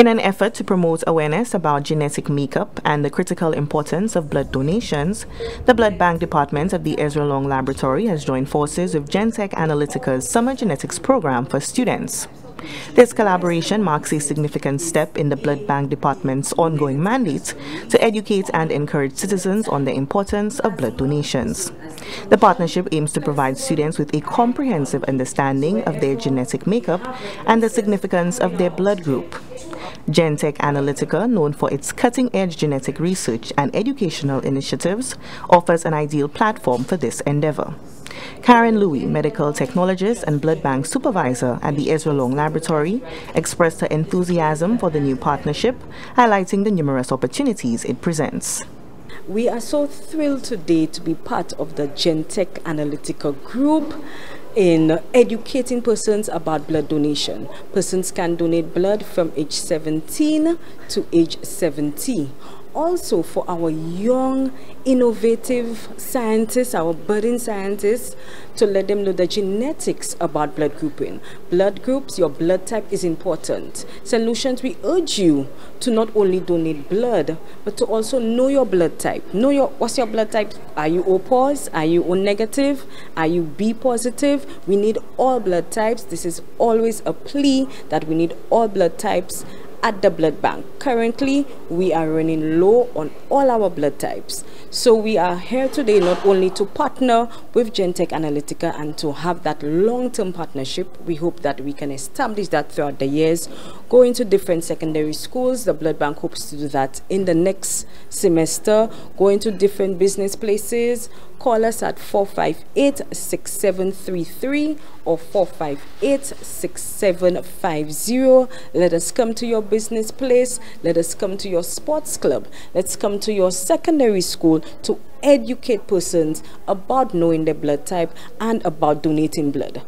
In an effort to promote awareness about genetic makeup and the critical importance of blood donations, the Blood Bank Department of the Ezra Long Laboratory has joined forces with GenTech Analytica's Summer Genetics Program for students. This collaboration marks a significant step in the Blood Bank Department's ongoing mandate to educate and encourage citizens on the importance of blood donations. The partnership aims to provide students with a comprehensive understanding of their genetic makeup and the significance of their blood group. GenTech Analytica, known for its cutting-edge genetic research and educational initiatives, offers an ideal platform for this endeavor. Karen Louie, medical technologist and blood bank supervisor at the Ezra Long Laboratory, expressed her enthusiasm for the new partnership, highlighting the numerous opportunities it presents. We are so thrilled today to be part of the GenTech Analytica group in educating persons about blood donation. Persons can donate blood from age 17 to age 70. Also, for our young, innovative scientists, our budding scientists, to let them know the genetics about blood grouping. Blood groups, your blood type is important. Solutions, we urge you to not only donate blood, but to also know your blood type. Know your, what's your blood type? Are you O positive? Are you O negative? Are you B positive? We need all blood types. This is always a plea that we need all blood types at the blood bank. Currently, we are running low on all our blood types. So we are here today not only to partner with GenTech Analytica and to have that long-term partnership. We hope that we can establish that throughout the years, go into different secondary schools. The blood bank hopes to do that in the next semester, go into different business places. Call us at 458-6733 or 458-6750. Let us come to your business place. Let us come to your sports club. Let's come to your secondary school to educate persons about knowing their blood type and about donating blood.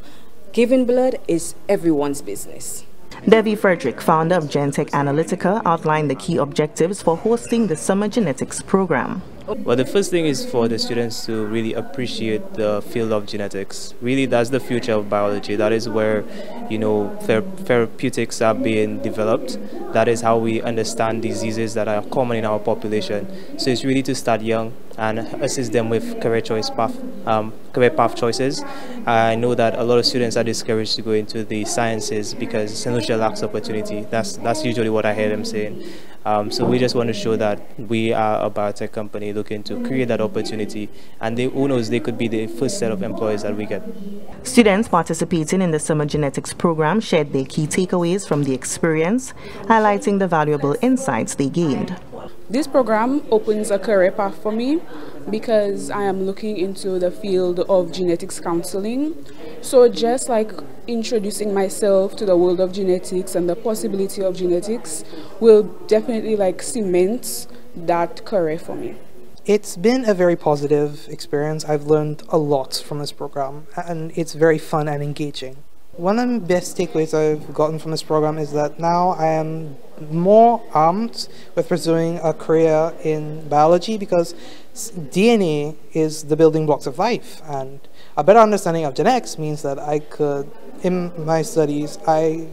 Giving blood is everyone's business. Debbie Frederick, founder of GenTech Analytica, outlined the key objectives for hosting the Summer Genetics Program. Well, the first thing is for the students to really appreciate the field of genetics. Really, that's the future of biology. That is where, you know, therapeutics are being developed. That is how we understand diseases that are common in our population. So it's really to start young and assist them with career path choices. I know that a lot of students are discouraged to go into the sciences because St. Lucia lacks opportunity. That's usually what I hear them saying. So we just want to show that we are a biotech company looking to create that opportunity, and they, who knows, they could be the first set of employees that we get. Students participating in the Summer Genetics Program shared their key takeaways from the experience, highlighting the valuable insights they gained. This program opens a career path for me because I am looking into the field of genetics counseling. So just like introducing myself to the world of genetics and the possibility of genetics will definitely like cement that career for me. It's been a very positive experience. I've learned a lot from this program and it's very fun and engaging. One of the best takeaways I've gotten from this program is that now I am more armed with pursuing a career in biology, because DNA is the building blocks of life, and a better understanding of genetics means that I could, in my studies, I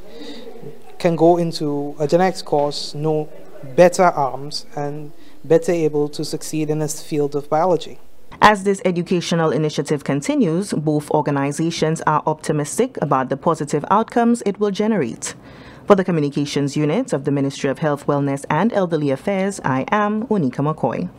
can go into a genetics course, know better arms and better able to succeed in this field of biology. As this educational initiative continues, both organizations are optimistic about the positive outcomes it will generate. For the Communications Unit of the Ministry of Health, Wellness and Elderly Affairs, I am Unika McCoy.